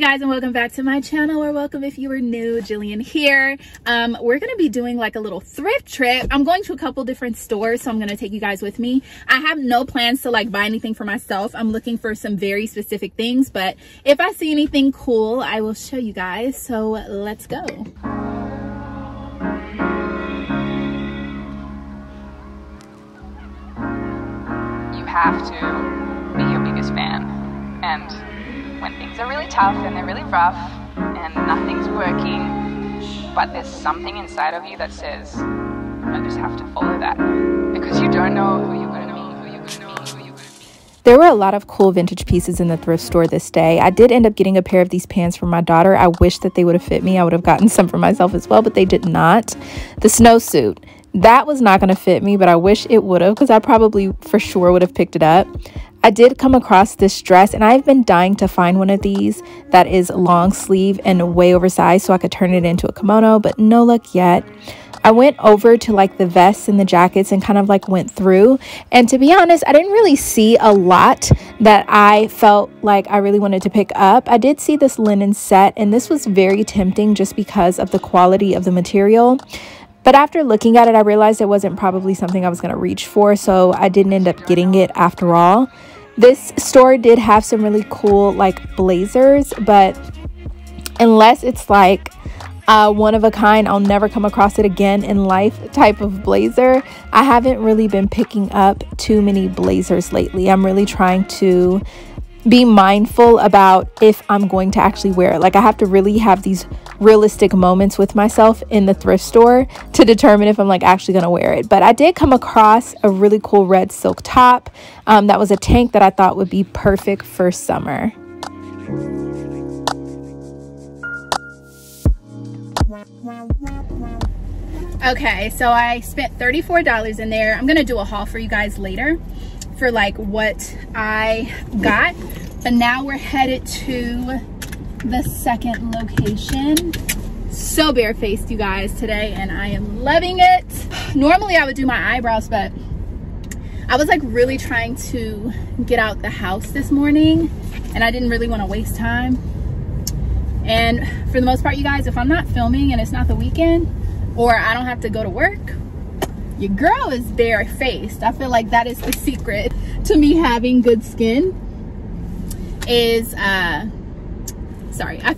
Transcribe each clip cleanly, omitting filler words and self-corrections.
you guys, and welcome back to my channel, or welcome if you are new. Jillian here. We're gonna be doing like a little thrift trip. I'm going to a couple different stores, so I'm gonna take you guys with me. I have no plans to like buy anything for myself. I'm looking for some very specific things, but if I see anything cool, I will show you guys. So let's go. You have to be your biggest fan, and when things are really tough and they're really rough and nothing's working, but there's something inside of you that says, I just have to follow that, because you don't know who you're going to be, There were a lot of cool vintage pieces in the thrift store this day. I did end up getting a pair of these pants for my daughter. I wish that they would have fit me. I would have gotten some for myself as well, but they did not. The snowsuit. That was not going to fit me, but I wish it would have, because I probably for sure would have picked it up. I did come across this dress, and I've been dying to find one of these that is long sleeve and way oversized so I could turn it into a kimono, but no luck yet. I went over to like the vests and the jackets and kind of like went through, and to be honest, I didn't really see a lot that I felt like I really wanted to pick up. I did see this linen set, and this was very tempting just because of the quality of the material. But after looking at it, I realized it wasn't probably something I was going to reach for, so I didn't end up getting it after all. This store did have some really cool like blazers, but unless it's like one of a kind, I'll never come across it again in life type of blazer. I haven't really been picking up too many blazers lately. I'm really trying to be mindful about if I'm going to actually wear it. Like, I have to really have these realistic moments with myself in the thrift store to determine if I'm like actually gonna wear it. But I did come across a really cool red silk top that was a tank that I thought would be perfect for summer. Okay, so I spent $34 in there. I'm gonna do a haul for you guys later for like what I got, but now we're headed to the second location. So barefaced, you guys, today, and I am loving it. Normally I would do my eyebrows, but I was like really trying to get out the house this morning, and I didn't really want to waste time. And for the most part, you guys, if I'm not filming and it's not the weekend or I don't have to go to work, your girl is barefaced. I feel like that is the secret to me having good skin is, I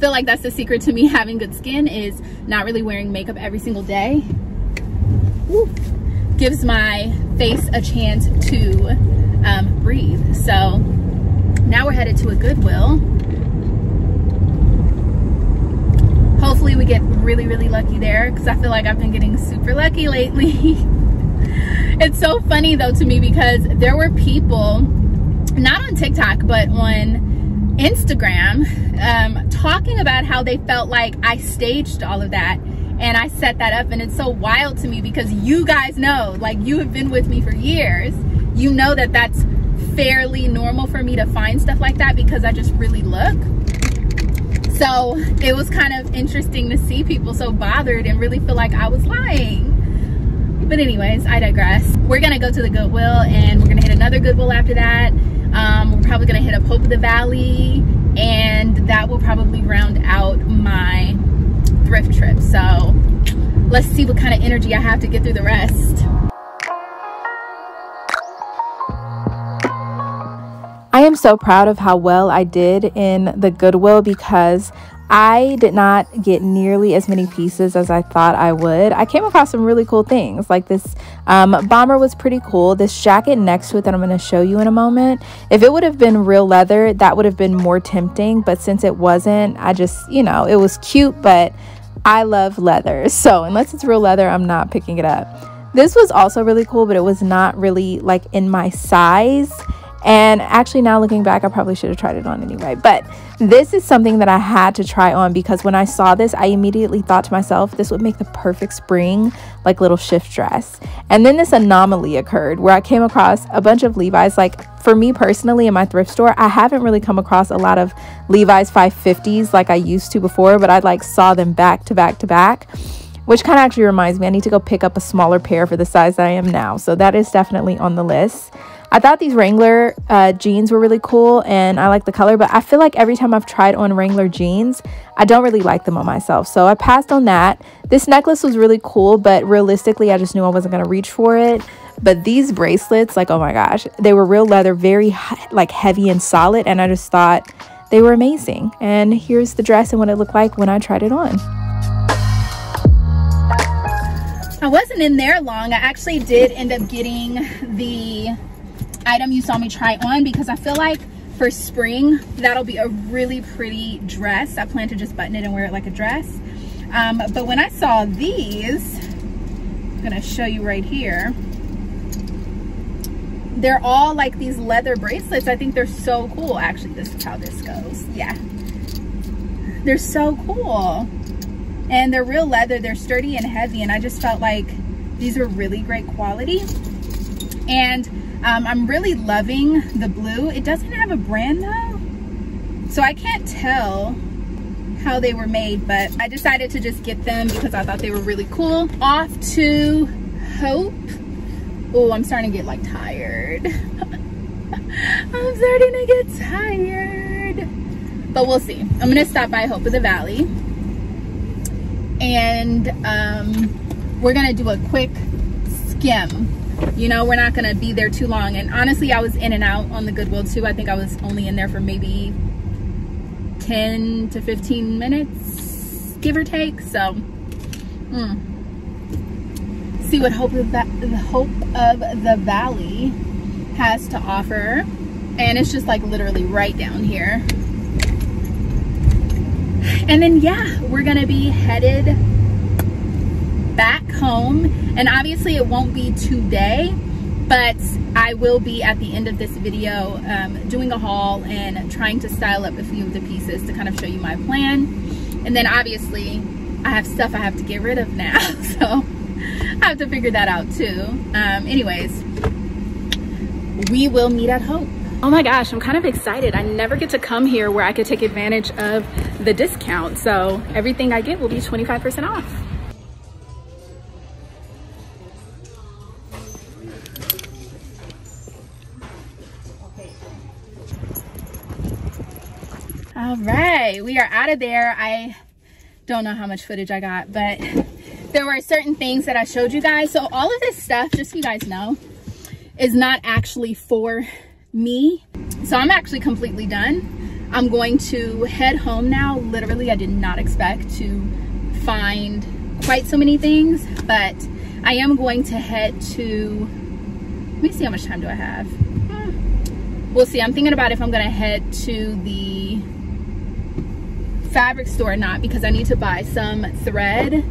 feel like that's the secret to me having good skin is not really wearing makeup every single day. Ooh. Gives my face a chance to breathe. So now we're headed to a Goodwill. Hopefully we get really, really lucky there, because I feel like I've been getting super lucky lately. It's so funny though to me, because there were people, not on TikTok, but on Instagram, talking about how they felt like I staged all of that and I set that up. And it's so wild to me, because you guys know, like, you have been with me for years, you know that that's fairly normal for me to find stuff like that, because I just really look. So it was kind of interesting to see people so bothered and really feel like I was lying. But anyways, I digress. We're gonna go to the Goodwill, and we're gonna hit another Goodwill after that. We're probably gonna hit up Hope of the Valley, and that will probably round out my thrift trip. So let's see what kind of energy I have to get through the rest. I am so proud of how well I did in the Goodwill, because I did not get nearly as many pieces as I thought I would. I came across some really cool things, like this bomber was pretty cool. This jacket next to it that I'm going to show you in a moment, if it would have been real leather, that would have been more tempting, but since it wasn't, I just, you know, it was cute, but I love leather, so unless it's real leather, I'm not picking it up. This was also really cool, but it was not really like in my size. And actually, now looking back, I probably should have tried it on anyway, but this is something that I had to try on, because when I saw this, I immediately thought to myself, this would make the perfect spring like little shift dress. And then this anomaly occurred where I came across a bunch of Levi's. Like, for me personally, in my thrift store, I haven't really come across a lot of Levi's 550s like I used to before, but I like saw them back to back to back, which kind of actually reminds me I need to go pick up a smaller pair for the size that I am now, so that is definitely on the list. I thought these Wrangler jeans were really cool and I like the color, but I feel like every time I've tried on Wrangler jeans, I don't really like them on myself. So I passed on that. This necklace was really cool, but realistically, I just knew I wasn't going to reach for it. But these bracelets, like, oh my gosh, they were real leather, very like heavy and solid. And I just thought they were amazing. And here's the dress and what it looked like when I tried it on. I wasn't in there long. I actually did end up getting the item you saw me try on because I feel like for spring that'll be a really pretty dress. I plan to just button it and wear it like a dress, but when I saw these, I'm gonna show you right here, they're all like these leather bracelets. I think they're so cool. Actually, this is how this goes. Yeah, they're so cool and they're real leather, they're sturdy and heavy, and I just felt like these were really great quality. And I'm really loving the blue. It doesn't have a brand though, so I can't tell how they were made, but I decided to just get them because I thought they were really cool. Off to Hope. Oh, I'm starting to get like tired. I'm starting to get tired, but we'll see. I'm gonna stop by Hope of the Valley and we're gonna do a quick skim. You know, we're not gonna be there too long. And honestly, I was in and out on the Goodwill too. I think I was only in there for maybe 10 to 15 minutes, give or take. So, see what Hope of the Valley has to offer. And it's just like literally right down here. And then, yeah, we're gonna be headed back home, and obviously it won't be today, but I will be at the end of this video doing a haul and trying to style up a few of the pieces to kind of show you my plan. And then obviously I have stuff I have to get rid of now, so I have to figure that out too. Anyways, we will meet at Hope. Oh my gosh, I'm kind of excited. I never get to come here where I could take advantage of the discount, so everything I get will be 25% off. All right, we are out of there. I don't know how much footage I got, but there were certain things that I showed you guys. So all of this stuff, just so you guys know, is not actually for me. So I'm actually completely done. I'm going to head home now. Literally, I did not expect to find quite so many things, but I am going to head to, let me see, how much time do I have? We'll see. I'm thinking about if I'm gonna head to the fabric store or not, because I need to buy some thread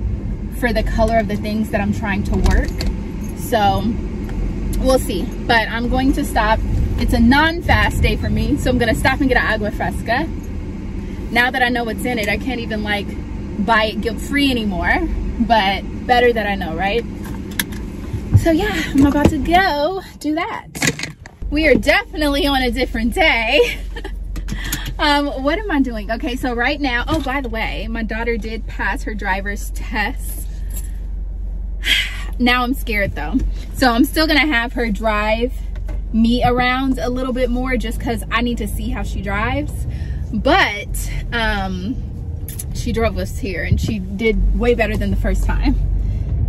for the color of the things that I'm trying to work, so we'll see. But I'm going to stop. It's a non-fast day for me, so I'm gonna stop and get an agua fresca. Now that I know what's in it, I can't even like buy it guilt-free anymore, but better that I know, right? So yeah, I'm about to go do that. We are definitely on a different day. What am I doing? Okay, so right now, oh, by the way, my daughter did pass her driver's test. Now I'm scared though. So I'm still gonna have her drive me around a little bit more just cause I need to see how she drives. But she drove us here and she did way better than the first time.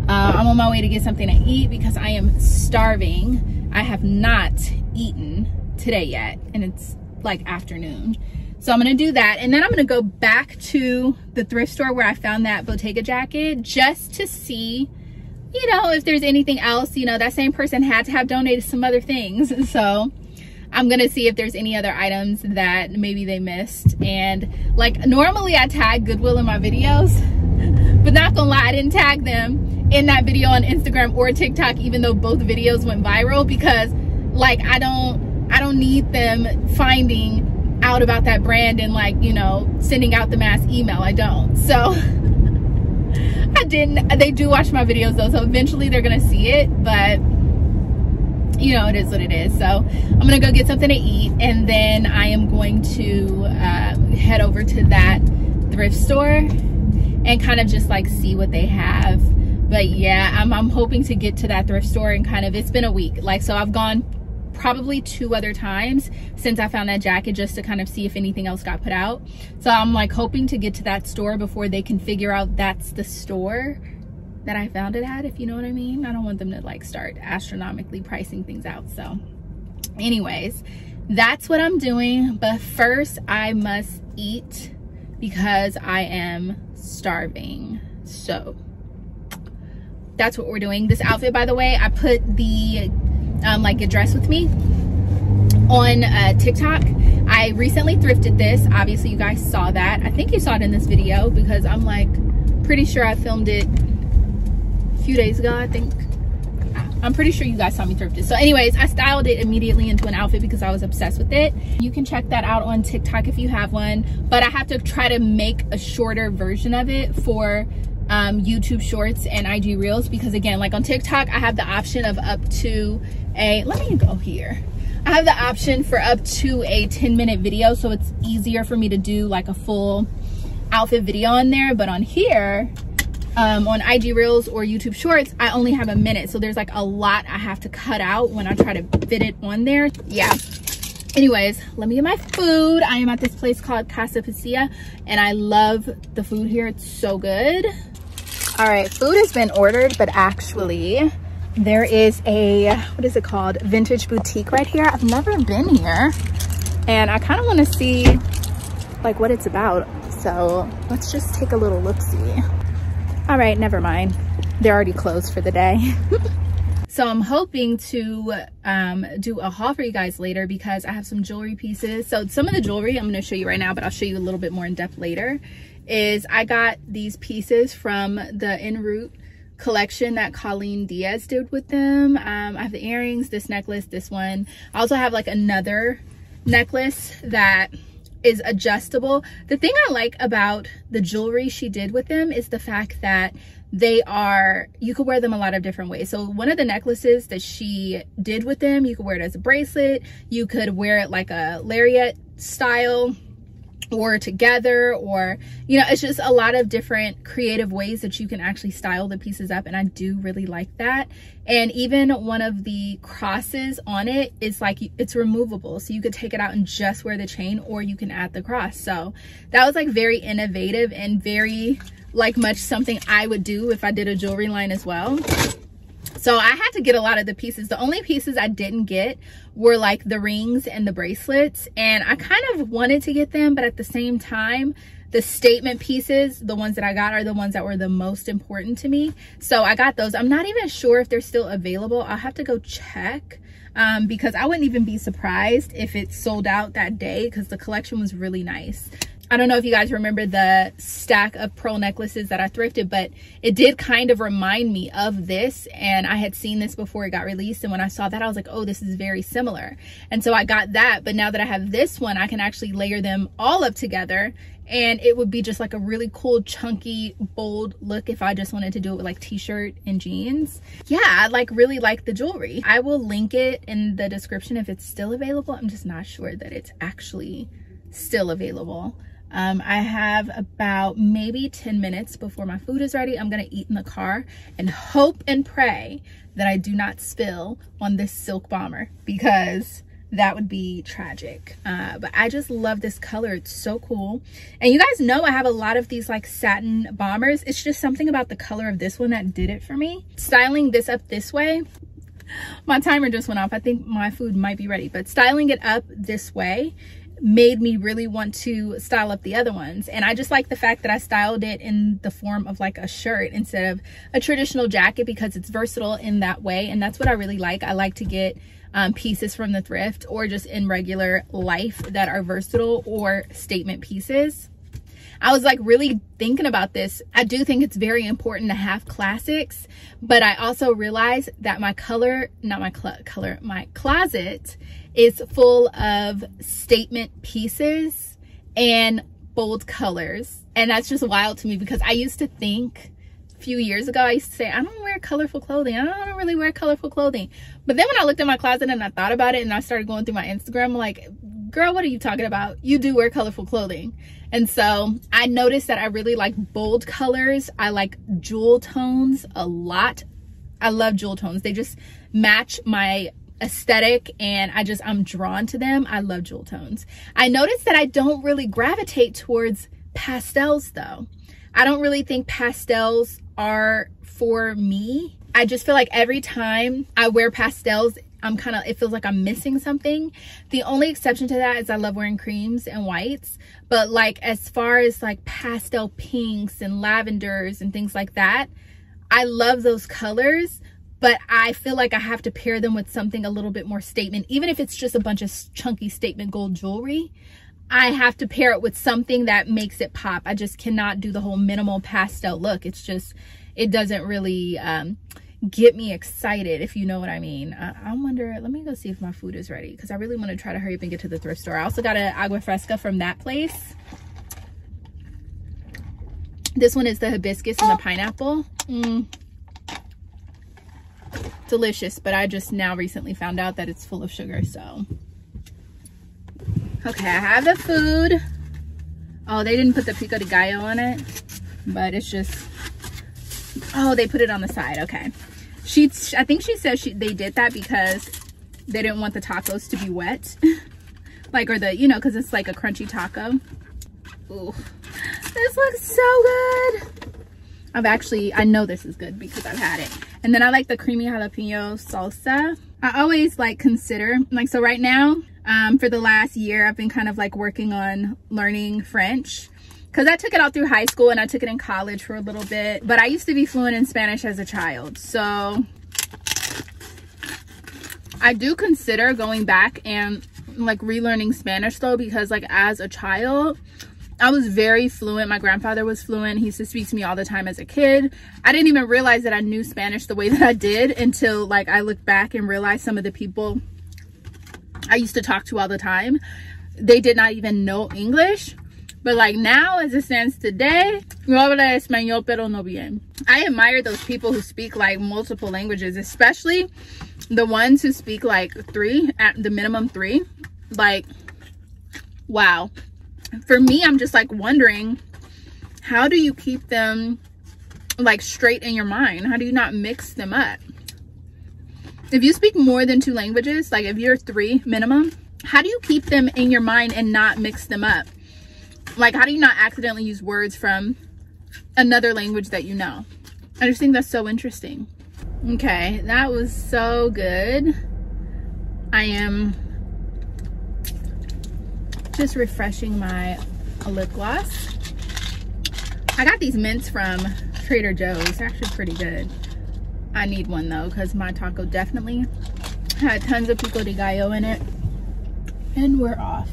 I'm on my way to get something to eat because I am starving. I have not eaten today yet and it's like afternoon, so I'm gonna do that, and then I'm gonna go back to the thrift store where I found that Bottega jacket just to see, you know, if there's anything else. You know, that same person had to have donated some other things, so I'm gonna see if there's any other items that maybe they missed. And like normally I tag Goodwill in my videos, but not gonna lie, I didn't tag them in that video on Instagram or TikTok, even though both videos went viral, because like I don't need them finding out about that brand and like, you know, sending out the mass email. I don't. So I didn't. They do watch my videos though, so eventually they're gonna see it, but you know, it is what it is. So I'm gonna go get something to eat, and then I am going to head over to that thrift store and kind of just like see what they have. But yeah, I'm hoping to get to that thrift store and kind of, it's been a week, like, so I've gone probably two other times since I found that jacket, just to kind of see if anything else got put out. So I'm like hoping to get to that store before they can figure out that's the store that I found it at, if you know what I mean. I don't want them to like start astronomically pricing things out. So anyways, that's what I'm doing. But first I must eat because I am starving. So that's what we're doing. This outfit, by the way, I put the like a dress with me on TikTok. I recently thrifted this. Obviously you guys saw that. I think you saw it in this video because I'm like pretty sure I filmed it a few days ago. I think I'm pretty sure you guys saw me thrift it. So anyways, I styled it immediately into an outfit because I was obsessed with it. You can check that out on TikTok if you have one, but I have to try to make a shorter version of it for YouTube shorts and IG reels, because again, like on TikTok, I have the option of up to a, let me go here. I have the option for up to a 10-minute video. So it's easier for me to do like a full outfit video on there. But on here, on IG reels or YouTube shorts, I only have a minute. So there's like a lot I have to cut out when I try to fit it on there. Yeah. Anyways, let me get my food. I am at this place called Casa Pesilla and I love the food here. It's so good. All right, food has been ordered, but actually there is a, what is it called? Vintage boutique right here. I've never been here and I kind of want to see like what it's about. So let's just take a little look-see. All right, never mind. They're already closed for the day. So I'm hoping to do a haul for you guys later because I have some jewelry pieces. So some of the jewelry I'm going to show you right now, but I'll show you a little bit more in depth later, is I got these pieces from the Enroute collection that Colleen Diaz did with them. I have the earrings, this necklace, this one. I also have like another necklace that is adjustable. The thing I like about the jewelry she did with them is the fact that they are, you could wear them a lot of different ways. So one of the necklaces that she did with them, you could wear it as a bracelet, you could wear it like a lariat style, or together, or you know, it's just a lot of different creative ways that you can actually style the pieces up, and I do really like that. And even one of the crosses on it is like, it's removable, so you could take it out and just wear the chain, or you can add the cross. So that was like very innovative and very like much something I would do if I did a jewelry line as well. So I had to get a lot of the pieces. The only pieces I didn't get were like the rings and the bracelets. And I kind of wanted to get them, but at the same time, the statement pieces, the ones that I got, are the ones that were the most important to me. So I got those. I'm not even sure if they're still available. I'll have to go check because I wouldn't even be surprised if it sold out that day because the collection was really nice. I don't know if you guys remember the stack of pearl necklaces that I thrifted, but it did kind of remind me of this. And I had seen this before it got released. And when I saw that, I was like, oh, this is very similar. And so I got that. But now that I have this one, I can actually layer them all up together. And it would be just like a really cool, chunky, bold look if I just wanted to do it with like t-shirt and jeans. Yeah, I like really like the jewelry. I will link it in the description if it's still available. I'm just not sure that it's actually still available. I have about maybe 10 minutes before my food is ready. I'm gonna eat in the car and hope and pray that I do not spill on this silk bomber because that would be tragic. But I just love this color. It's so cool. And you guys know I have a lot of these like satin bombers. It's just something about the color of this one that did it for me. Styling this up this way, my timer just went off. I think my food might be ready, but styling it up this way made me really want to style up the other ones. And I just like the fact that I styled it in the form of like a shirt instead of a traditional jacket because it's versatile in that way. And that's what I really like. I like to get pieces from the thrift or just in regular life that are versatile or statement pieces. I was like really thinking about this. I do think it's very important to have classics, but I also realized that my my closet is full of statement pieces and bold colors. And that's just wild to me because I used to think a few years ago, I used to say, I don't wear colorful clothing. I don't really wear colorful clothing. But then when I looked at my closet and I thought about it and I started going through my Instagram, like, girl, what are you talking about? You do wear colorful clothing. And so I noticed that I really like bold colors. I like jewel tones a lot. I love jewel tones. They just match my aesthetic, and I'm drawn to them. I love jewel tones. I noticed that I don't really gravitate towards pastels though. I don't really think pastels are for me. I just feel like every time I wear pastels, it feels like I'm missing something. The only exception to that is I love wearing creams and whites, but like as far as like pastel pinks and lavenders and things like that, I love those colors, but I feel like I have to pair them with something a little bit more statement. Even if it's just a bunch of chunky statement gold jewelry, I have to pair it with something that makes it pop. I just cannot do the whole minimal pastel look. It's just, it doesn't really get me excited, if you know what I mean. I wonder, let me go see if my food is ready, because I really want to try to hurry up and get to the thrift store. I also got an agua fresca from that place. This one is the hibiscus and the pineapple. Delicious, but I just now recently found out that it's full of sugar, so. Okay, I have the food. Oh, they didn't put the pico de gallo on it, but it's just, oh, they put it on the side. Okay. I think she says they did that because they didn't want the tacos to be wet. Like, or the, you know, because it's like a crunchy taco. Ooh, this looks so good. I know this is good because I've had it. And then I like the creamy jalapeno salsa. I always like consider, like, so right now, for the last year, I've been kind of like working on learning French. Because I took it all through high school and I took it in college for a little bit. But I used to be fluent in Spanish as a child. So I do consider going back and like relearning Spanish though. Because like as a child, I was very fluent. My grandfather was fluent. He used to speak to me all the time as a kid. I didn't even realize that I knew Spanish the way that I did until like I looked back and realized some of the people I used to talk to all the time, they did not even know English. But like now, as it stands today, yo habla español pero no bien. I admire those people who speak like multiple languages, especially the ones who speak like three, at the minimum three. Like, wow. For me, I'm just like wondering, how do you keep them like straight in your mind? How do you not mix them up? If you speak more than two languages, like if you're three minimum, how do you keep them in your mind and not mix them up? Like, how do you not accidentally use words from another language that you know? I just think that's so interesting. Okay, that was so good. I am just refreshing my lip gloss. I got these mints from Trader Joe's. They're actually pretty good. I need one though, because my taco definitely had tons of pico de gallo in it. And we're off.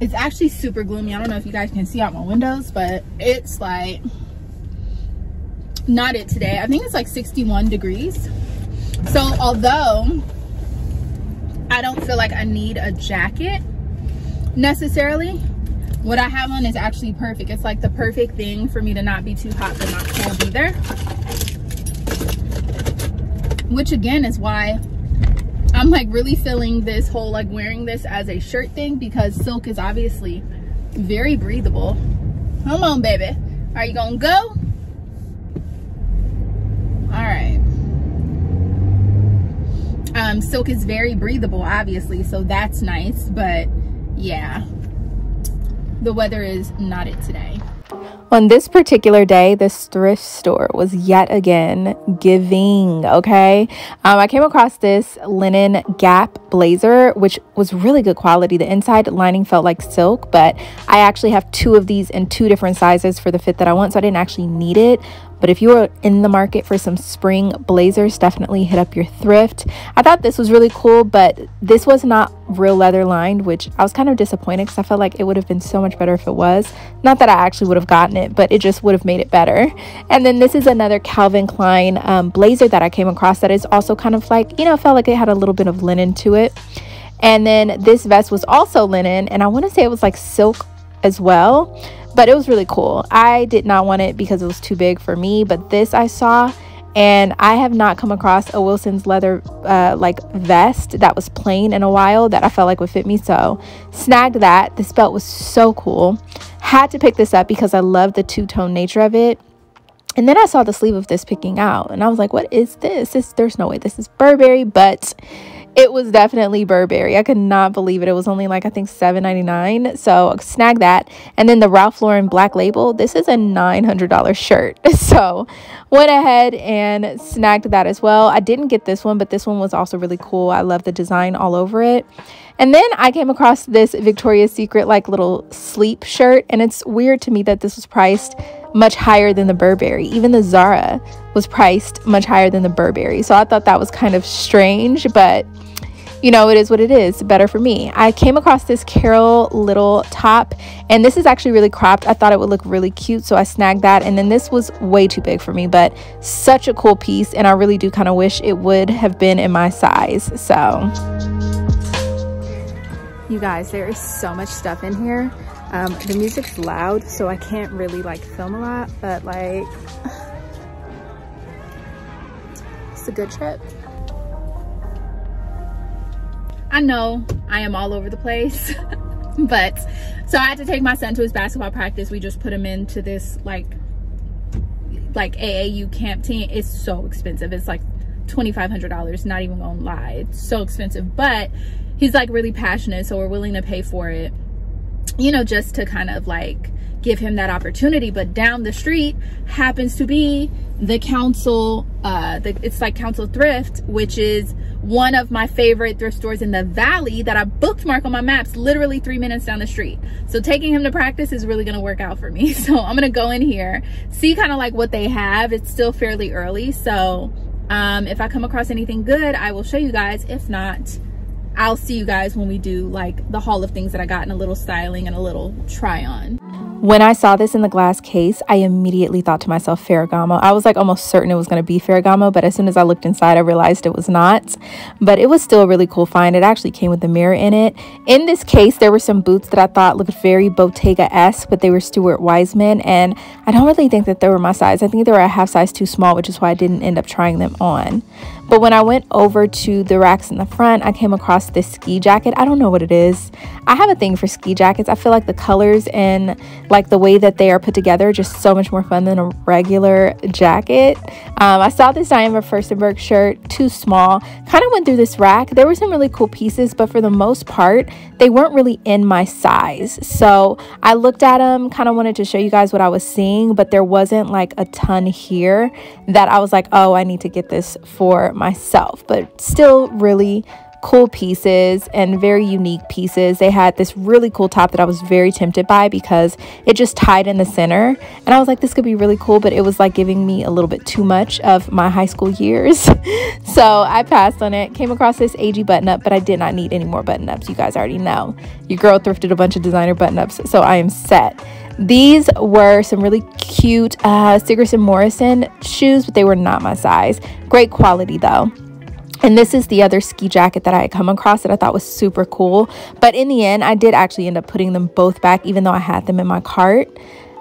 It's actually super gloomy. I don't know if you guys can see out my windows, but it's like not it today. I think it's like 61 degrees. So although I don't feel like I need a jacket necessarily, what I have on is actually perfect. It's like the perfect thing for me to not be too hot but not cold either. Which again is why I'm like really feeling this whole like wearing this as a shirt thing, because silk is obviously very breathable. Come on, baby. Are you gonna go? All right. Silk is very breathable, obviously, so that's nice. But yeah, the weather is not it today. On this particular day, this thrift store was yet again giving, okay? I came across this linen Gap blazer, which was really good quality. The inside lining felt like silk, but I actually have two of these in two different sizes for the fit that I want, so I didn't actually need it. But if you are in the market for some spring blazers, definitely hit up your thrift. I thought this was really cool, but this was not real leather lined, which I was kind of disappointed because I felt like it would have been so much better if it was. Not that I actually would have gotten it, but it just would have made it better. And then this is another Calvin Klein blazer that I came across that is also kind of like, you know, felt like it had a little bit of linen to it. And then this vest was also linen, and I want to say it was like silk as well. But it was really cool. I did not want it because it was too big for me, but this I saw, and I have not come across a Wilson's leather like vest that was plain in a while that I felt like would fit me, so snagged that. This belt was so cool. Had to pick this up because I love the two-tone nature of it. And then I saw the sleeve of this picking out and I was like, what is this? There's no way this is Burberry, but it was definitely Burberry. I could not believe it. It was only like, I think $7.99. So snag that. And then the Ralph Lauren Black Label. This is a $900 shirt. So went ahead and snagged that as well. I didn't get this one, but this one was also really cool. I love the design all over it. And then I came across this Victoria's Secret like little sleep shirt. And it's weird to me that this was priced much higher than the Burberry. Even the Zara was priced much higher than the Burberry. So I thought that was kind of strange, but you know, it is what it is. Better for me. I came across this Carol Little top, and this is actually really cropped. I thought it would look really cute, so I snagged that. And then this was way too big for me, but such a cool piece, and I really do kind of wish it would have been in my size. So you guys, there is so much stuff in here. The music's loud, so I can't really like film a lot, but like it's a good trip. I know I am all over the place, but so I had to take my son to his basketball practice. We just put him into this like AAU camp team. It's so expensive. It's like $2,500, not even gonna lie. It's so expensive, but he's like really passionate, so we're willing to pay for it, you know, just to kind of like give him that opportunity. But down the street happens to be the council, it's like Council Thrift, which is one of my favorite thrift stores in the valley that I bookmarked on my maps, literally 3 minutes down the street. So taking him to practice is really gonna work out for me. So I'm gonna go in here, see kind of like what they have. It's still fairly early, so if I come across anything good, I will show you guys. If not, I'll see you guys when we do like the haul of things that I got and a little styling and a little try on. When I saw this in the glass case, I immediately thought to myself, Ferragamo. I was like almost certain it was going to be Ferragamo, but as soon as I looked inside, I realized it was not. But it was still a really cool find. It actually came with a mirror in it. In this case, there were some boots that I thought looked very Bottega-esque, but they were Stuart Weitzman, and I don't really think that they were my size. I think they were a half size too small, which is why I didn't end up trying them on. But when I went over to the racks in the front, I came across this ski jacket. I don't know what it is. I have a thing for ski jackets. I feel like the colors and like the way that they are put together are just so much more fun than a regular jacket. I saw this Diane von Furstenberg shirt, too small. Kind of went through this rack. There were some really cool pieces, but for the most part, they weren't really in my size. So I looked at them, kind of wanted to show you guys what I was seeing, but there wasn't like a ton here that I was like, oh, I need to get this for myself. But still really cool pieces and very unique pieces. They had this really cool top that I was very tempted by because it just tied in the center, and I was like, this could be really cool, but it was like giving me a little bit too much of my high school years. So I passed on it. Came across this AG button-up, but I did not need any more button-ups. You guys already know your girl thrifted a bunch of designer button-ups, so I am set. These were some really cute Sigerson Morrison shoes, but they were not my size. Great quality though. And this is the other ski jacket that I had come across that I thought was super cool. But in the end, I did actually end up putting them both back, even though I had them in my cart.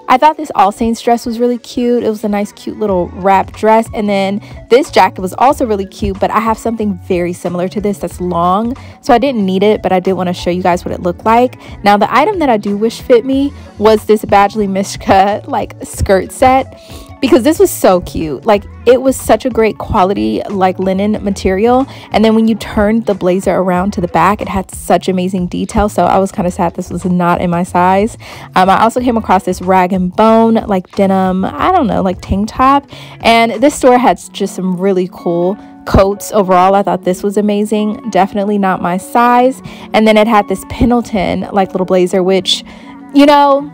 I thought this All Saints dress was really cute. It was a nice, cute little wrap dress. And then this jacket was also really cute, but I have something very similar to this that's long, so I didn't need it, but I did want to show you guys what it looked like. Now, the item that I do wish fit me was this Badgley Mischka like skirt set, because this was so cute. Like, it was such a great quality like linen material, and then when you turned the blazer around to the back, it had such amazing detail. So I was kind of sad this was not in my size. I also came across this Rag and Bone like denim, I don't know, like tank top, and this store had just some really cool coats. Overall, I thought this was amazing. Definitely not my size. And then it had this Pendleton like little blazer, which, you know,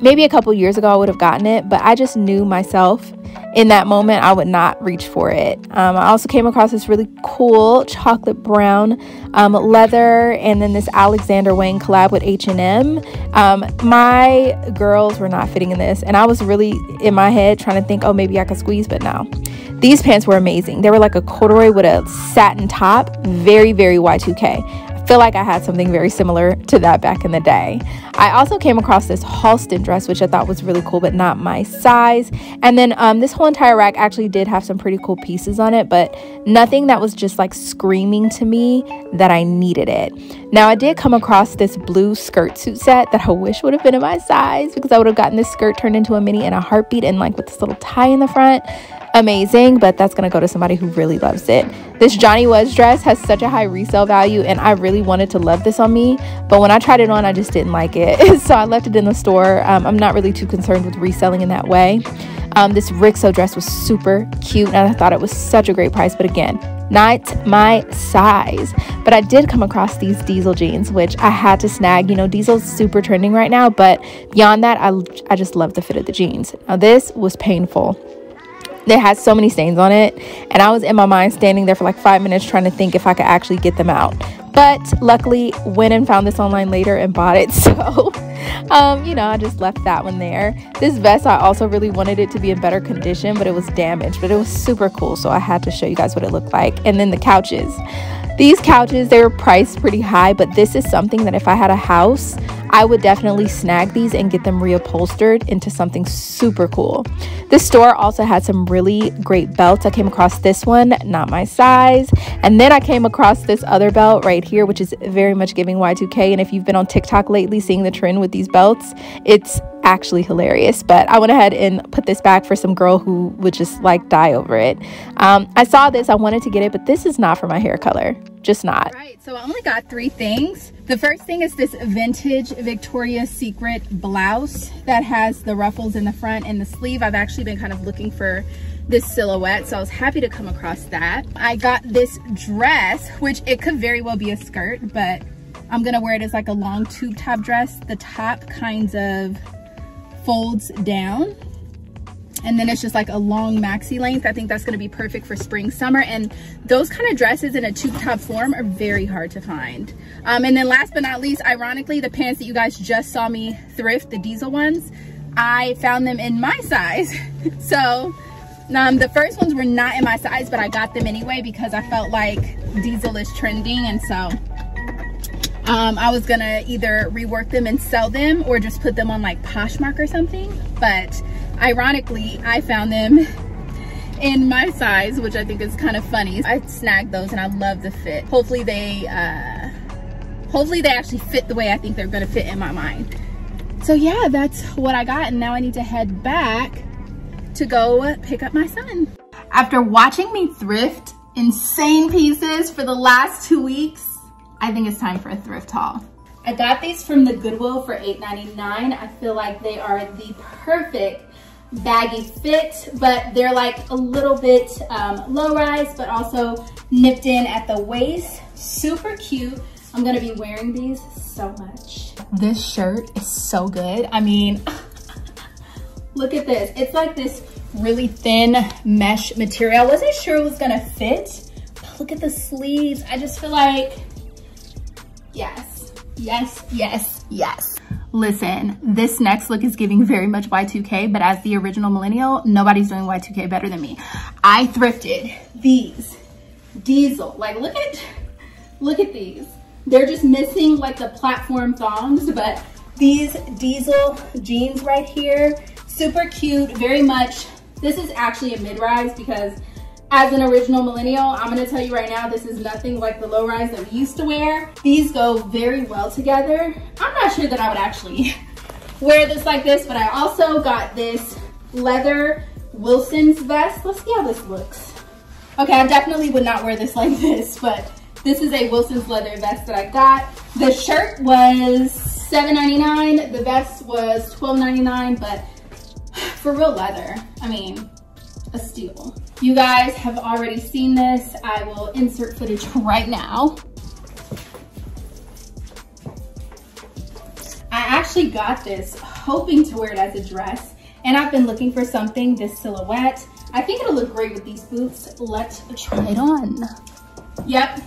maybe a couple years ago I would have gotten it, but I just knew myself in that moment I would not reach for it. I also came across this really cool chocolate brown leather, and then this Alexander Wang collab with H&M. My girls were not fitting in this, and I was really in my head trying to think, oh, maybe I could squeeze, but no. These pants were amazing. They were like a corduroy with a satin top, very, very Y2K. feel like I had something very similar to that back in the day. I also came across this Halston dress, which I thought was really cool, but not my size. And then this whole entire rack actually did have some pretty cool pieces on it, but nothing that was just like screaming to me that I needed it. Now, I did come across this blue skirt suit set that I wish would have been in my size, because I would have gotten this skirt turned into a mini in a heartbeat, and like with this little tie in the front. Amazing, but that's gonna go to somebody who really loves it. This Johnny Was dress has such a high resale value, and I really wanted to love this on me, but when I tried it on, I just didn't like it. So I left it in the store. I'm not really too concerned with reselling in that way. This Rixo dress was super cute, and I thought it was such a great price, but again, not my size. But I did come across these Diesel jeans, which I had to snag. You know, Diesel's super trending right now, but beyond that, I just love the fit of the jeans. Now, this was painful. They had so many stains on it, and I was in my mind standing there for like 5 minutes trying to think if I could actually get them out. But luckily, went and found this online later and bought it, so you know, I just left that one there. This vest, I also really wanted it to be in better condition, but it was damaged, but it was super cool, so I had to show you guys what it looked like. And then the couches. These couches, they were priced pretty high, but this is something that if I had a house, I would definitely snag these and get them reupholstered into something super cool. This store also had some really great belts. I came across this one, not my size. And then I came across this other belt right here, which is very much giving Y2K. And if you've been on TikTok lately, seeing the trend with these belts, it's actually hilarious. But I went ahead and put this back for some girl who would just like die over it. I saw this, I wanted to get it, but this is not for my hair color, just not. All right, so I only got three things. The first thing is this vintage Victoria's Secret blouse that has the ruffles in the front and the sleeve. I've actually been kind of looking for this silhouette, so I was happy to come across that. I got this dress, which it could very well be a skirt, but I'm gonna wear it as like a long tube top dress. The top kinds of folds down, and then it's just like a long maxi length. I think that's going to be perfect for spring, summer, and those kind of dresses in a tube top form are very hard to find. And then last but not least, ironically, the pants that you guys just saw me thrift, the Diesel ones, I found them in my size. So the first ones were not in my size, but I got them anyway because I felt like Diesel is trending, and so I was gonna either rework them and sell them or just put them on like Poshmark or something. But ironically, I found them in my size, which I think is kind of funny. I snagged those and I love the fit. Hopefully they actually fit the way I think they're gonna fit in my mind. So yeah, that's what I got, and now I need to head back to go pick up my son. After watching me thrift insane pieces for the last 2 weeks, I think it's time for a thrift haul. I got these from the Goodwill for $8.99. I feel like they are the perfect baggy fit, but they're like a little bit low rise, but also nipped in at the waist. Super cute. I'm gonna be wearing these so much. This shirt is so good. I mean, look at this. It's like this really thin mesh material. I wasn't sure it was gonna fit, but look at the sleeves. I just feel like, yes, yes, yes, yes. Listen, this next look is giving very much Y2K, but as the original millennial, nobody's doing Y2K better than me. I thrifted these Diesel. Like, look at these. They're just missing like the platform thongs, but these Diesel jeans right here, super cute, very much. This is actually a mid-rise because as an original millennial, I'm gonna tell you right now, this is nothing like the low rise that we used to wear. These go very well together. I'm not sure that I would actually wear this like this, but I also got this leather Wilson's vest. Let's see how this looks. Okay, I definitely would not wear this like this, but this is a Wilson's leather vest that I got. The shirt was $7.99, the vest was $12.99, but for real leather, I mean, a steal. You guys have already seen this. I will insert footage right now. I actually got this hoping to wear it as a dress, and I've been looking for something this silhouette. I think it'll look great with these boots. Let's try it on. Yep,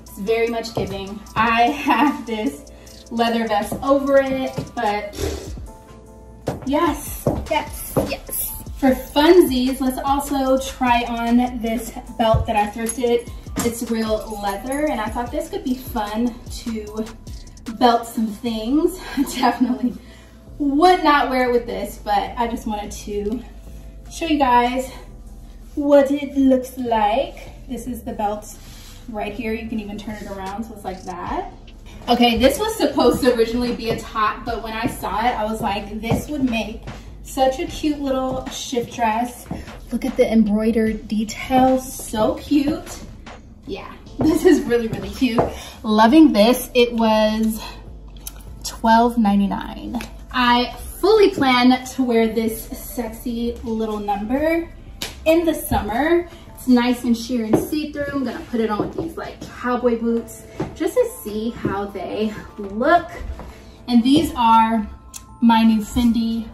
it's very much giving. I have this leather vest over it, but yes, yes, yes. For funsies, let's also try on this belt that I thrifted. It's real leather, and I thought this could be fun to belt some things. I definitely would not wear it with this, but I just wanted to show you guys what it looks like. This is the belt right here. You can even turn it around, so it's like that. Okay, this was supposed to originally be a top, but when I saw it, I was like, this would make such a cute little shift dress. Look at the embroidered detail, so cute. Yeah, this is really, really cute. Loving this. It was $12.99. I fully plan to wear this sexy little number in the summer. It's nice and sheer and see-through. I'm gonna put it on with these like cowboy boots just to see how they look. And these are my new Fendi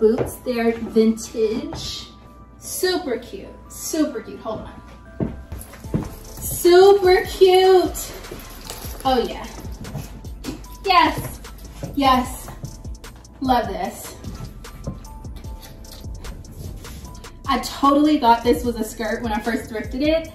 boots. They're vintage. Super cute, super cute. Hold on. Super cute. Oh yeah. Yes, yes. Love this. I totally thought this was a skirt when I first thrifted it,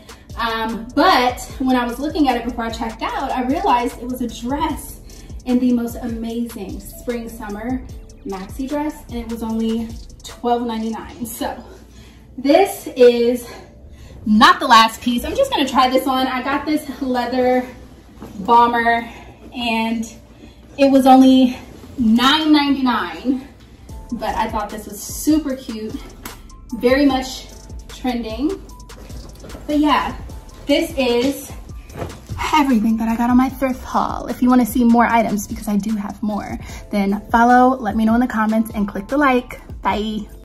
but when I was looking at it before I checked out, I realized it was a dress in the most amazing spring-summer maxi dress, and it was only $12.99. So this is not the last piece. I'm just gonna try this on. I got this leather bomber, and it was only $9.99, but I thought this was super cute. Very much trending. But yeah, this is everything that I got on my thrift haul. If you want to see more items, because I do have more, then follow, let me know in the comments, and click the like. Bye.